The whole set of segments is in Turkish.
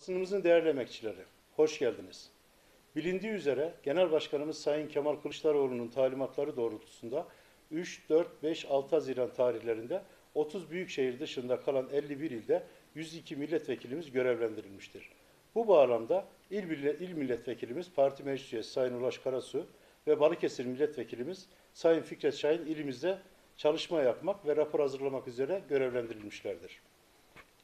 Basınımızın değerli emekçileri, hoş geldiniz. Bilindiği üzere Genel Başkanımız Sayın Kemal Kılıçdaroğlu'nun talimatları doğrultusunda 3, 4, 5, 6 Haziran tarihlerinde 30 büyükşehir dışında kalan 51 ilde 102 milletvekilimiz görevlendirilmiştir. Bu bağlamda il milletvekilimiz Parti Meclis Üyesi Sayın Ulaş Karasu ve Balıkesir milletvekilimiz Sayın Fikret Şahin ilimizde çalışma yapmak ve rapor hazırlamak üzere görevlendirilmişlerdir.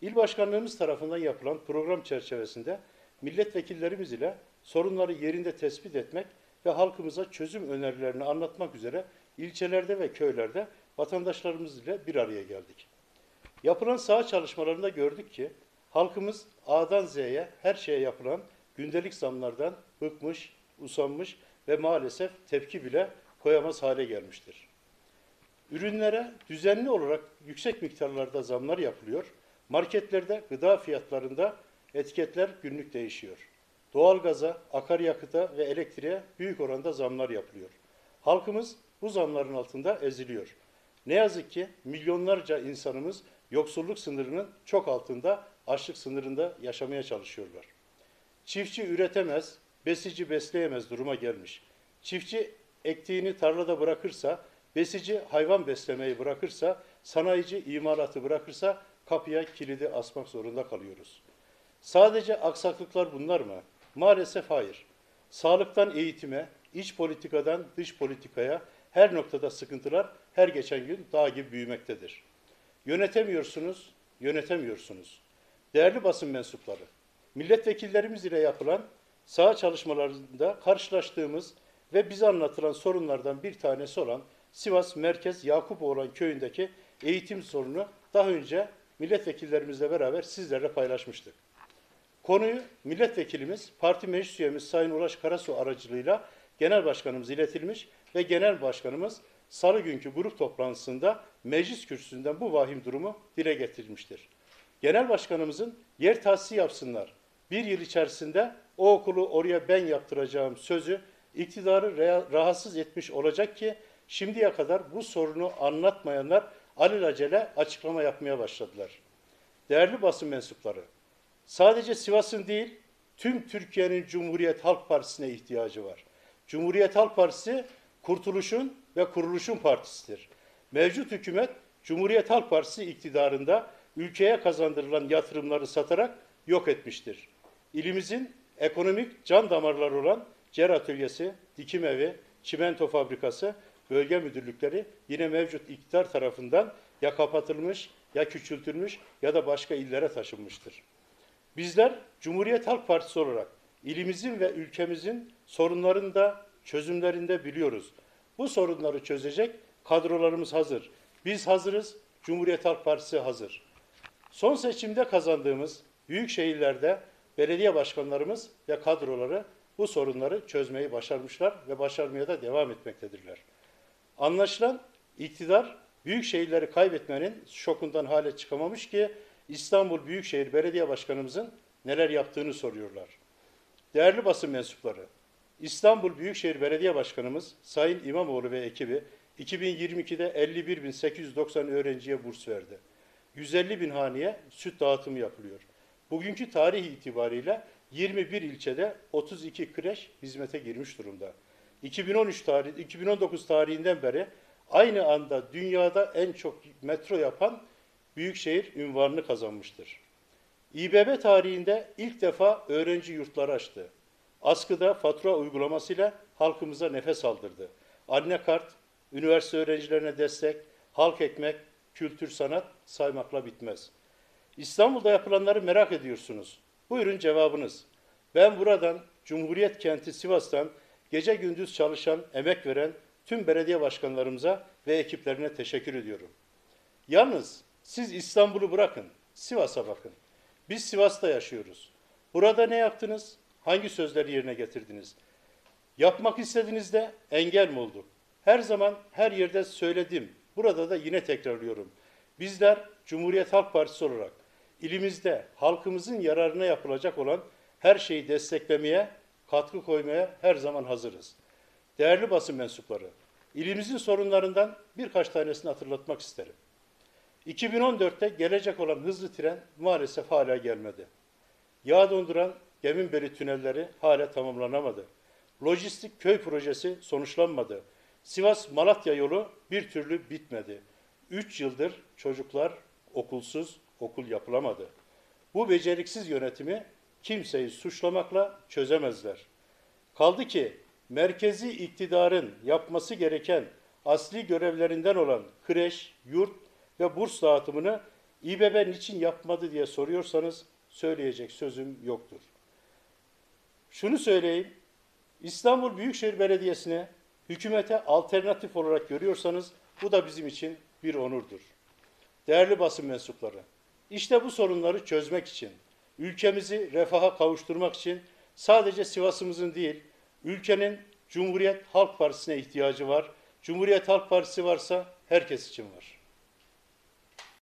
İl başkanlığımız tarafından yapılan program çerçevesinde milletvekillerimiz ile sorunları yerinde tespit etmek ve halkımıza çözüm önerilerini anlatmak üzere ilçelerde ve köylerde vatandaşlarımız ile bir araya geldik. Yapılan saha çalışmalarında gördük ki halkımız A'dan Z'ye her şeye yapılan gündelik zamlardan bıkmış, usanmış ve maalesef tepki bile koyamaz hale gelmiştir. Ürünlere düzenli olarak yüksek miktarlarda zamlar yapılıyor. Marketlerde gıda fiyatlarında etiketler günlük değişiyor. Doğalgaza, akaryakıta ve elektriğe büyük oranda zamlar yapılıyor. Halkımız bu zamların altında eziliyor. Ne yazık ki milyonlarca insanımız yoksulluk sınırının çok altında, açlık sınırında yaşamaya çalışıyorlar. Çiftçi üretemez, besici besleyemez duruma gelmiş. Çiftçi ektiğini tarlada bırakırsa, besici hayvan beslemeyi bırakırsa, sanayici imalatı bırakırsa kapıya kilidi asmak zorunda kalıyoruz. Sadece aksaklıklar bunlar mı? Maalesef hayır. Sağlıktan eğitime, iç politikadan dış politikaya her noktada sıkıntılar her geçen gün dağ gibi büyümektedir. Yönetemiyorsunuz, yönetemiyorsunuz. Değerli basın mensupları, milletvekillerimiz ile yapılan saha çalışmalarında karşılaştığımız ve bize anlatılan sorunlardan bir tanesi olan Sivas Merkez Yakupoğlan köyündeki eğitim sorunu daha önce milletvekillerimizle beraber sizlerle paylaşmıştık. Konuyu milletvekilimiz, parti meclis üyemiz Sayın Ulaş Karasu aracılığıyla genel başkanımız iletilmiş ve genel başkanımız salı günkü grup toplantısında meclis kürsüsünden bu vahim durumu dile getirilmiştir. Genel başkanımızın yer tahsisi yapsınlar, bir yıl içerisinde o okulu oraya ben yaptıracağım sözü iktidarı rahatsız etmiş olacak ki şimdiye kadar bu sorunu anlatmayanlar alelacele açıklama yapmaya başladılar. Değerli basın mensupları, sadece Sivas'ın değil, tüm Türkiye'nin Cumhuriyet Halk Partisi'ne ihtiyacı var. Cumhuriyet Halk Partisi, kurtuluşun ve kuruluşun partisidir. Mevcut hükümet, Cumhuriyet Halk Partisi iktidarında ülkeye kazandırılan yatırımları satarak yok etmiştir. İlimizin ekonomik can damarları olan cer atölyesi, dikim evi, çimento fabrikası, bölge müdürlükleri yine mevcut iktidar tarafından ya kapatılmış, ya küçültülmüş ya da başka illere taşınmıştır. Bizler Cumhuriyet Halk Partisi olarak ilimizin ve ülkemizin sorunlarında, çözümlerinde biliyoruz. Bu sorunları çözecek kadrolarımız hazır. Biz hazırız, Cumhuriyet Halk Partisi hazır. Son seçimde kazandığımız büyük şehirlerde belediye başkanlarımız ve kadroları bu sorunları çözmeyi başarmışlar ve başarmaya da devam etmektedirler. Anlaşılan iktidar büyük şehirleri kaybetmenin şokundan hale çıkamamış ki İstanbul Büyükşehir Belediye Başkanımızın neler yaptığını soruyorlar. Değerli basın mensupları, İstanbul Büyükşehir Belediye Başkanımız Sayın İmamoğlu ve ekibi 2022'de 51.890 öğrenciye burs verdi. 150.000 haneye süt dağıtımı yapılıyor. Bugünkü tarih itibariyle 21 ilçede 32 kreş hizmete girmiş durumda. 2019 tarihinden beri aynı anda dünyada en çok metro yapan büyükşehir unvanını kazanmıştır. İBB tarihinde ilk defa öğrenci yurtları açtı. Askıda fatura uygulamasıyla halkımıza nefes aldırdı. Anne kart, üniversite öğrencilerine destek, halk ekmek, kültür sanat saymakla bitmez. İstanbul'da yapılanları merak ediyorsunuz. Buyurun cevabınız. Ben buradan Cumhuriyet kenti Sivas'tan gece gündüz çalışan, emek veren tüm belediye başkanlarımıza ve ekiplerine teşekkür ediyorum. Yalnız siz İstanbul'u bırakın, Sivas'a bakın. Biz Sivas'ta yaşıyoruz. Burada ne yaptınız? Hangi sözleri yerine getirdiniz? Yapmak istediğinizde engel mi olduk? Her zaman her yerde söyledim. Burada da yine tekrarlıyorum. Bizler Cumhuriyet Halk Partisi olarak ilimizde halkımızın yararına yapılacak olan her şeyi desteklemeye, katkı koymaya her zaman hazırız. Değerli basın mensupları, ilimizin sorunlarından birkaç tanesini hatırlatmak isterim. 2014'te gelecek olan hızlı tren maalesef hala gelmedi. Yağ donduran Geminbeli tünelleri hala tamamlanamadı. Lojistik köy projesi sonuçlanmadı. Sivas-Malatya yolu bir türlü bitmedi. 3 yıldır çocuklar okulsuz, okul yapılamadı. Bu beceriksiz yönetimi kimseyi suçlamakla çözemezler. Kaldı ki merkezi iktidarın yapması gereken asli görevlerinden olan kreş, yurt ve burs dağıtımını İBB niçin yapmadı diye soruyorsanız söyleyecek sözüm yoktur. Şunu söyleyeyim, İstanbul Büyükşehir Belediyesi'ne, hükümete alternatif olarak görüyorsanız bu da bizim için bir onurdur. Değerli basın mensupları, işte bu sorunları çözmek için, ülkemizi refaha kavuşturmak için sadece Sivas'ımızın değil, ülkenin Cumhuriyet Halk Partisi'ne ihtiyacı var. Cumhuriyet Halk Partisi varsa herkes için var.